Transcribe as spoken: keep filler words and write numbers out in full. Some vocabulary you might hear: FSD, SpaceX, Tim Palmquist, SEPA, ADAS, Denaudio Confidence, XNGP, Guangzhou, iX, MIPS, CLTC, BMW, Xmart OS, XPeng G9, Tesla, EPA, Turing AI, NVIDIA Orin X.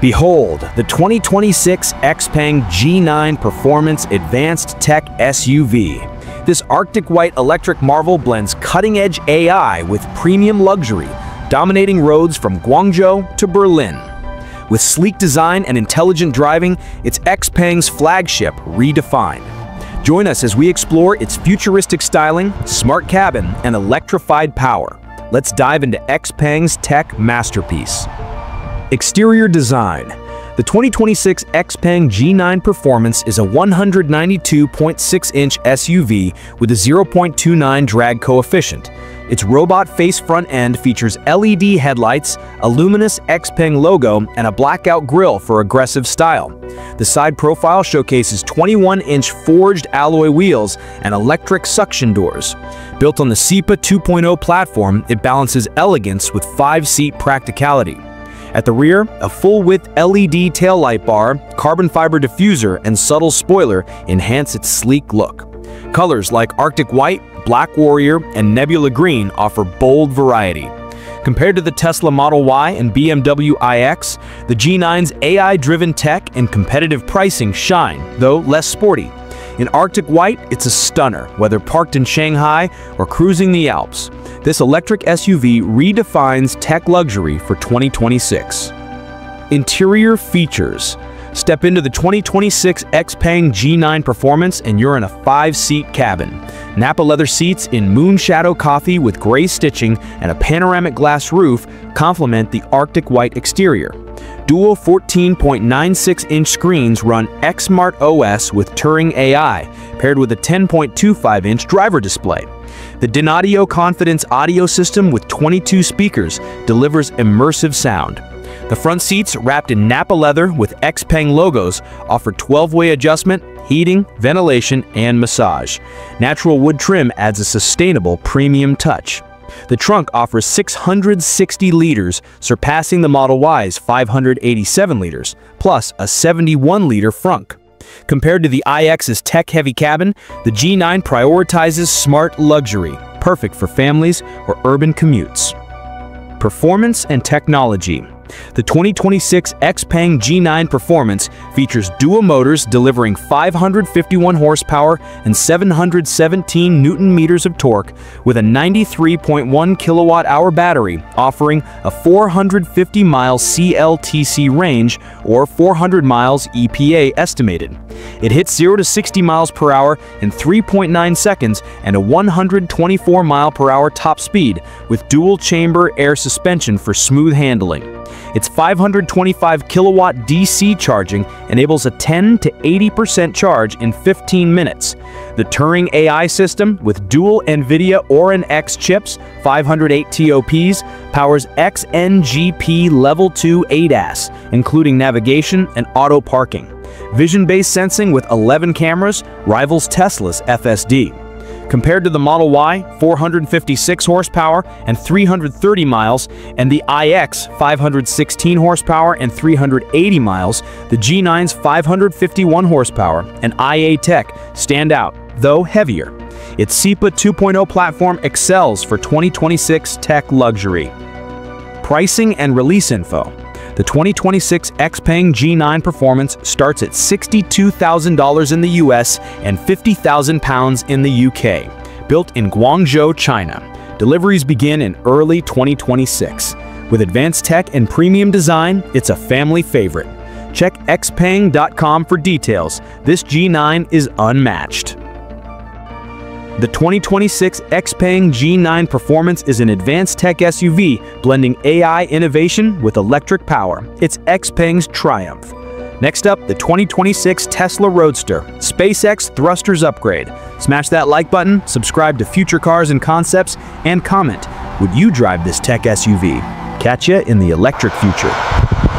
Behold, the twenty twenty-six XPeng G nine Performance Advanced Tech S U V. This Arctic white electric marvel blends cutting-edge A I with premium luxury, dominating roads from Guangzhou to Berlin. With sleek design and intelligent driving, it's XPeng's flagship redefined. Join us as we explore its futuristic styling, smart cabin, and electrified power. Let's dive into XPeng's tech masterpiece. Exterior design. The twenty twenty-six XPeng G nine Performance is a one hundred ninety-two point six inch S U V with a zero point two nine drag coefficient. Its robot face front end features L E D headlights, a luminous XPeng logo, and a blackout grille for aggressive style. The side profile showcases twenty-one inch forged alloy wheels and electric suction doors. Built on the SEPA two point oh platform, it balances elegance with five-seat practicality. At the rear, a full-width L E D taillight bar, carbon fiber diffuser, and subtle spoiler enhance its sleek look. Colors like Arctic White, Black Warrior, and Nebula Green offer bold variety. Compared to the Tesla Model Y and B M W iX, the G nine's A I-driven tech and competitive pricing shine, though less sporty. In Arctic White, it's a stunner, whether parked in Shanghai or cruising the Alps. This electric S U V redefines tech luxury for twenty twenty-six. Interior features. Step into the twenty twenty-six XPeng G nine Performance and you're in a five-seat cabin. Napa leather seats in moonshadow coffee with gray stitching and a panoramic glass roof complement the Arctic White exterior. Dual fourteen point nine six inch screens run Xmart O S with Turing A I, paired with a ten point two five inch driver display. The Denaudio Confidence audio system with twenty-two speakers delivers immersive sound. The front seats, wrapped in Napa leather with XPeng logos, offer twelve-way adjustment, heating, ventilation, and massage. Natural wood trim adds a sustainable premium touch. The trunk offers six hundred sixty liters, surpassing the Model Y's five hundred eighty-seven liters, plus a seventy-one liter frunk. Compared to the iX's tech-heavy cabin, the G nine prioritizes smart luxury, perfect for families or urban commutes. Performance and technology. The twenty twenty-six XPeng G nine Performance features dual motors delivering five hundred fifty-one horsepower and seven hundred seventeen newton-meters of torque with a ninety-three point one kilowatt-hour battery, offering a four hundred fifty mile C L T C range or four hundred miles E P A estimated. It hits zero to sixty miles per hour in three point nine seconds and a one hundred twenty-four mile per hour top speed with dual-chamber air suspension for smooth handling. Its five hundred twenty-five kilowatt D C charging enables a ten to eighty percent charge in fifteen minutes. The Turing A I system, with dual NVIDIA Orin X chips, five hundred eight T O Ps, powers X N G P Level two A D A S, including navigation and auto parking. Vision-based sensing with eleven cameras rivals Tesla's F S D. Compared to the Model Y, four hundred fifty-six horsepower and three hundred thirty miles, and the iX, five hundred sixteen horsepower and three hundred eighty miles, the G nine's five hundred fifty-one horsepower and I A tech stand out, though heavier. Its SEPA two point oh platform excels for twenty twenty-six tech luxury. Pricing and release info. The twenty twenty-six XPeng G nine Performance starts at sixty-two thousand dollars in the U S and fifty thousand pounds in the U K. Built in Guangzhou, China. Deliveries begin in early twenty twenty-six. With advanced tech and premium design, it's a family favorite. Check X peng dot com for details. This G nine is unmatched. The twenty twenty-six XPeng G nine Performance is an advanced tech S U V blending A I innovation with electric power. It's XPeng's triumph. Next up, the twenty twenty-six Tesla Roadster, SpaceX Thrusters upgrade. Smash that like button, subscribe to future cars and concepts, and comment, would you drive this tech S U V? Catch ya in the electric future.